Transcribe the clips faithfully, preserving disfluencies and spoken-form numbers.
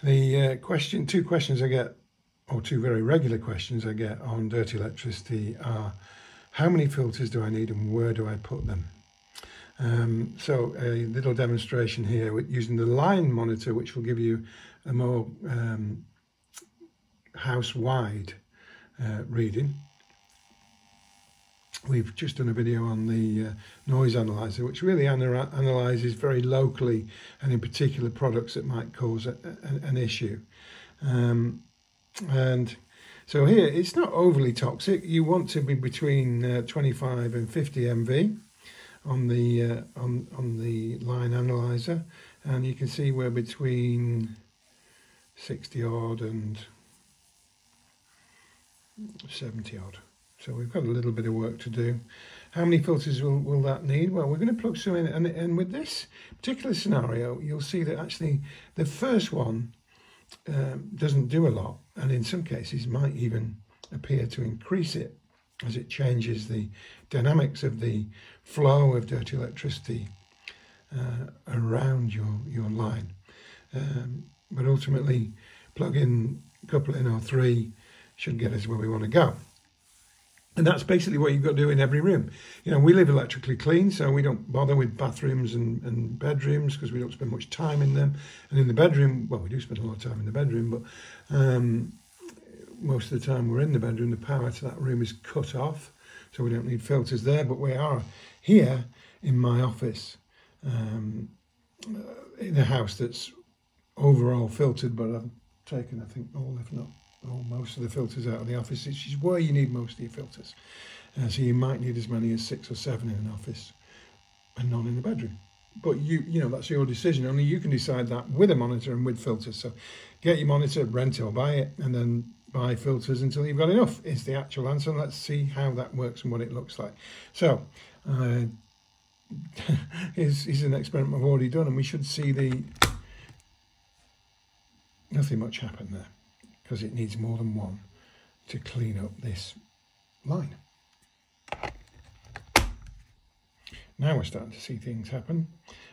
The uh, question, two questions I get, or two very regular questions I get on dirty electricity are, how many filters do I need and where do I put them? Um, so a little demonstration here with using the line monitor, which will give you a more um, house-wide uh, reading. We've just done a video on the uh, noise analyzer, which really ana analyzes very locally and in particular products that might cause a, a, an issue. Um, and so here, it's not overly toxic. You want to be between uh, twenty-five and fifty M V on the uh, on on the line analyzer, and you can see we're between sixty odd and seventy odd. So we've got a little bit of work to do. How many filters will, will that need? Well, we're going to plug some in, and, and with this particular scenario, you'll see that actually the first one um, doesn't do a lot, and in some cases might even appear to increase it as it changes the dynamics of the flow of dirty electricity uh, around your, your line. Um, but ultimately, plug in a couple in or three should get us where we want to go. And that's basically what you've got to do in every room. You know, we live electrically clean, so we don't bother with bathrooms and, and bedrooms because we don't spend much time in them. And in the bedroom, well, we do spend a lot of time in the bedroom, but um, most of the time we're in the bedroom, the power to that room is cut off, so we don't need filters there. But we are here in my office, um, in a house that's overall filtered, but I've taken, I think, all if not Oh, most of the filters out of the office, which is where you need most of your filters. Uh, so you might need as many as six or seven in an office and none in the bedroom. But you you know, that's your decision. Only you can decide that with a monitor and with filters. So get your monitor, rent or buy it, and then buy filters until you've got enough is the actual answer. And let's see how that works and what it looks like. So uh, here's, here's an experiment I've already done, and we should see the... Nothing much happened there, because it needs more than one to clean up this line. Now we're starting to see things happen,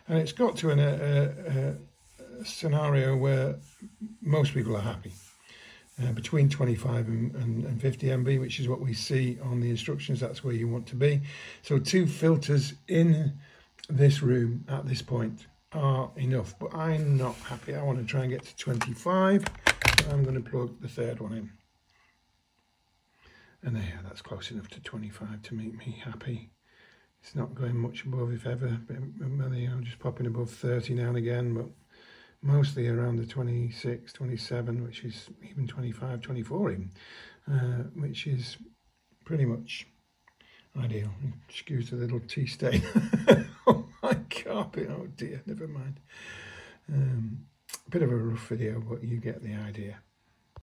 and it's got to an, a, a, a scenario where most people are happy, uh, between twenty-five and fifty M V, which is what we see on the instructions. That's where you want to be. So two filters in this room at this point are enough, but I'm not happy. I want to try and get to twenty-five. I'm going to plug the third one in, and there, that's close enough to twenty-five to make me happy. It's not going much above, if ever, I'm just popping above thirty now and again, but mostly around the twenty-six, twenty-seven, which is even twenty-five, twenty-four even, uh, which is pretty much ideal. Excuse the little tea stain on my carpet, oh dear, never mind. Um, a bit of a rough video, but you get the idea.